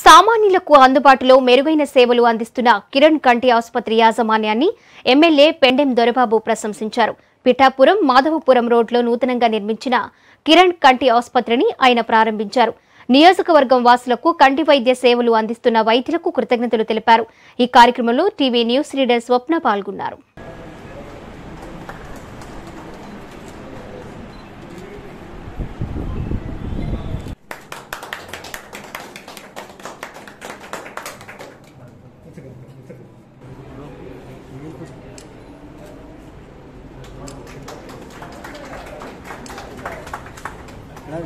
సామాన్యులకు అందుబాటులో మెరుగైన సేవలు అందిస్తున్న కిరణ్ కంటి ఆసుపత్రి యాజమాన్యాన్ని ఎమ్మెల్యే పెండెం దొరబాబు ప్రశంసించారు. పిఠాపురం మాధవపురం రోడ్లో నూతనంగా నిర్మించిన కిరణ్ కంటి ఆసుపత్రిని ఆయన ప్రారంభించారు. నియోజకవర్గం వాసులకు కంటి వైద్య సేవలు అందిస్తున్న వైద్యులకు కృతజ్ఞతలు తెలిపారు. ఈ కార్యక్రమంలో టీవీ న్యూస్ రీడర్ స్వప్న పాల్గొన్నారు.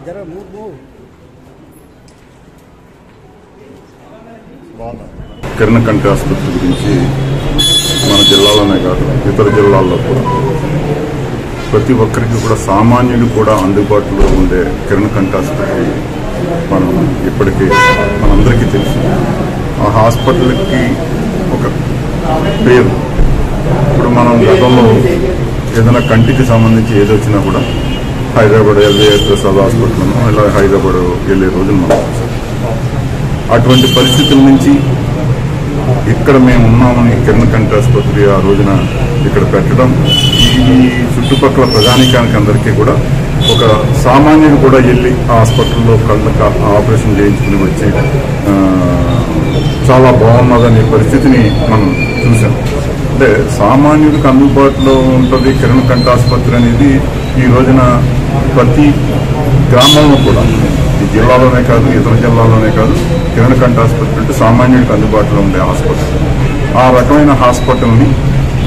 जरा किरण कंटे आस्पत्रि गुरिंचि मन जिल्लालोने कादु इतर जिल्लाल्लो प्रति ఒక్కరికి కూడా సామాన్యులు కూడా అందుబాటులో ఉండే కిరణ్ కంటి ఆసుపత్రి మనం ఇప్పటికే మనందరికీ తెలుసు. ఆ హాస్పిటల్కి ఒక పేరు. ఇప్పుడు మనం గతంలో ఏదైనా కంటికి సంబంధించి ఏది వచ్చినా కూడా హైదరాబాద్ ఎల్బీఎస్ హాస్పిటల్ ఇలా హైదరాబాద్ వెళ్ళే రోజులు మనం అటువంటి పరిస్థితుల నుంచి ఇక్కడ మేము ఉన్నామని కిరణ్ కంటి ఆసుపత్రి ఆ రోజున ఇక్కడ పెట్టడం ఈ చుట్టుపక్కల ప్రజానికానికి అందరికీ కూడా ఒక సామాన్యుడు కూడా వెళ్ళి ఆ హాస్పిటల్లో కళ్ళకి ఆపరేషన్ చేయించుకుని వచ్చి చాలా బాగున్నదనే పరిస్థితిని మనం చూసాం. అంటే సామాన్యుడికి అందుబాటులో ఉంటుంది కిరణ్ కంటి ఆసుపత్రి అనేది. ఈ రోజున ప్రతి గ్రామంలో కూడా ఈ జిల్లాలోనే కాదు ఇతర జిల్లాలోనే కాదు కిరణ్ కంటి ఆసుపత్రి అంటే సామాన్యుడికి అందుబాటులో ఉండే హాస్పిటల్. ఆ రకమైన హాస్పిటల్ని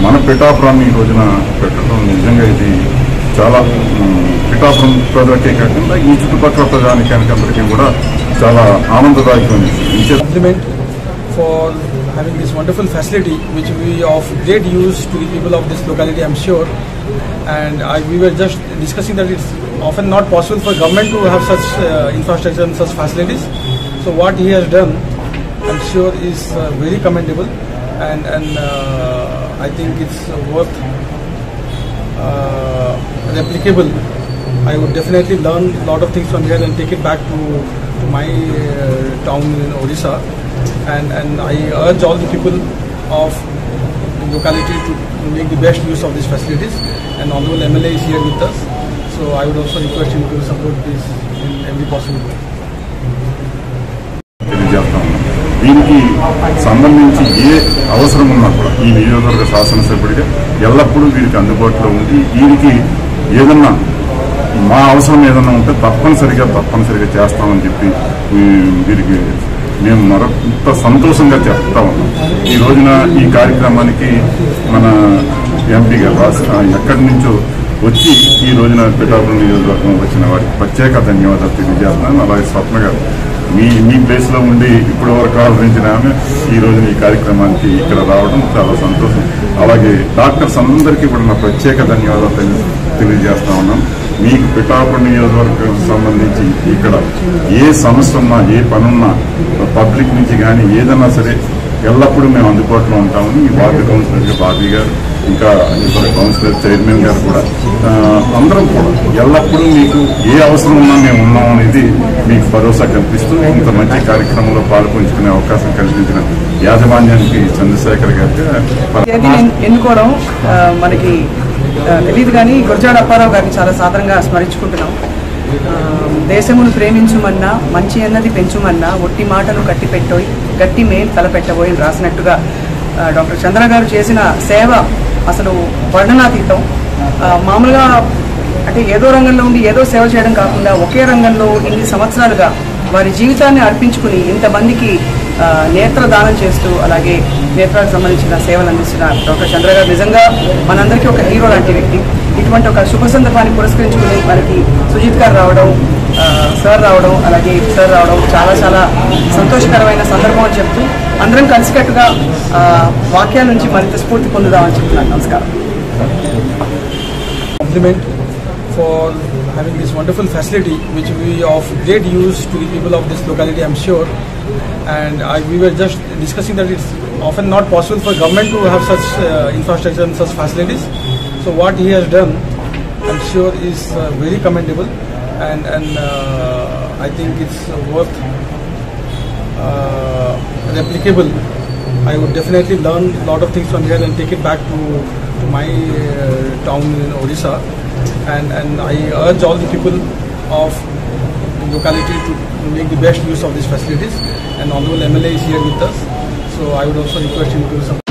మన పిఠాపురాన్ని ఈ రోజున పెట్టడం నిజంగా ఇది చాలా పిఠాపురం ప్రజలకే కాకుండా ఈ చుట్టుపక్కల ప్రజానికానికి అందరికీ కూడా చాలా ఆనందదాయకమైన for having this wonderful facility which we of great use to the people of this locality, I'm sure. And we were just discussing that it's often not possible for government to have such infrastructure and such facilities, so what he has done I'm sure is very commendable, and I think it's worth replicable. I would definitely learn a lot of things from here and take it back to my town in Odisha. And I urge all the people of the locality to make the best use of these facilities. And Honorable MLA is here with us, so I would also request him to support this in every possible way. దీనికి సంబంధించి ఏ అవసరం ఉన్నా కూడా ఈ నియోజకవర్గ శాసనసభ్యుడిగా ఎల్లప్పుడూ వీరికి అందుబాటులో ఉండి వీరికి ఏదన్నా మా అవసరం ఏదన్నా ఉంటే తప్పనిసరిగా చేస్తామని చెప్పి వీరికి మేము మరొంత సంతోషంగా చెప్తా ఉన్నాం. ఈ రోజున ఈ కార్యక్రమానికి మన ఎంపీ గారు ఎక్కడి నుంచో వచ్చి ఈ రోజున పిఠాపురం నియోజకవర్గం వచ్చిన వారికి ప్రత్యేక ధన్యవాదాలు తెలియజేస్తున్నాను. అలాగే స్వప్న గారు మీ ప్లేస్లో ఉండి ఇప్పుడు వరకు ఆలోచించిన ఆమె ఈ రోజున ఈ కార్యక్రమానికి ఇక్కడ రావడం చాలా సంతోషం. అలాగే డాక్టర్స్ అందరికీ కూడా నా ప్రత్యేక ధన్యవాదాలు తెలియజేస్తా ఉన్నాం. మీకు పిఠాపురం నియోజకవర్గం సంబంధించి ఇక్కడ ఏ సమస్య ఉన్నా ఏ పనున్నా పబ్లిక్ నుంచి కానీ ఏదన్నా సరే ఎల్లప్పుడూ మేము అందుబాటులో ఉంటామని ఈ వార్డు కౌన్సిలర్ బాబీ గారు ఇంకా ఇతర కౌన్సిలర్ చైర్మన్ గారు కూడా అందరం కూడా ఎల్లప్పుడూ మీకు ఏ అవసరం ఉన్నా మేము ఉన్నాం అనేది మీకు భరోసా కల్పిస్తూ ఇంత మంచి కార్యక్రమంలో పాల్పంచుకునే అవకాశం కల్పించిన యాజమాన్యానికి చంద్రశేఖర్ గారికి ఎన్నుకోవడం మనకి తెలీదు కానీ గురజాడ అప్పారావు గారిని చాలా సాధారణంగా స్మరించుకుంటున్నాం. దేశమును ప్రేమించుమన్నా మంచి అన్నది పెంచుమన్నా ఒట్టి మాటలు కట్టిపెట్టోయి గట్టి మేలు తలపెట్టబోయి రాసినట్టుగా డాక్టర్ చంద్ర గారు చేసిన సేవ అసలు వర్ణనాతీతం. మామూలుగా అంటే ఏదో రంగంలో ఉండి ఏదో సేవ చేయడం కాకుండా ఒకే రంగంలో ఇన్ని సంవత్సరాలుగా వారి జీవితాన్ని అర్పించుకుని ఇంతమందికి నేత్రదానం చేస్తూ అలాగే నేత్రాలకు సంబంధించిన సేవలు అందిస్తున్న డాక్టర్ చంద్ర గారు నిజంగా మనందరికీ ఒక హీరో లాంటి వ్యక్తి. ఇటువంటి ఒక శుభ సందర్భాన్ని పురస్కరించుకుని మనకి సుజిత్ గారు రావడం సార్ రావడం చాలా చాలా సంతోషకరమైన సందర్భం అని చెప్తూ అందరం కలిసికట్టుగా వాక్యాల నుంచి మరింత స్ఫూర్తి పొందుదామని చెప్తున్నాను. నమస్కారం. Compliment for having this wonderful facility which we of great use to the people of this locality, I'm sure. And we were just discussing that it's often not possible for government to have such infrastructure and such facilities, so what he has done I'm sure is very commendable, and I think it's worth applicable, I would definitely learn a lot of things from here and take it back to my town in Odisha. And I urge all the people of the locality to make the best use of these facilities. And Honorable MLA is here with us, so I would also request him to do something.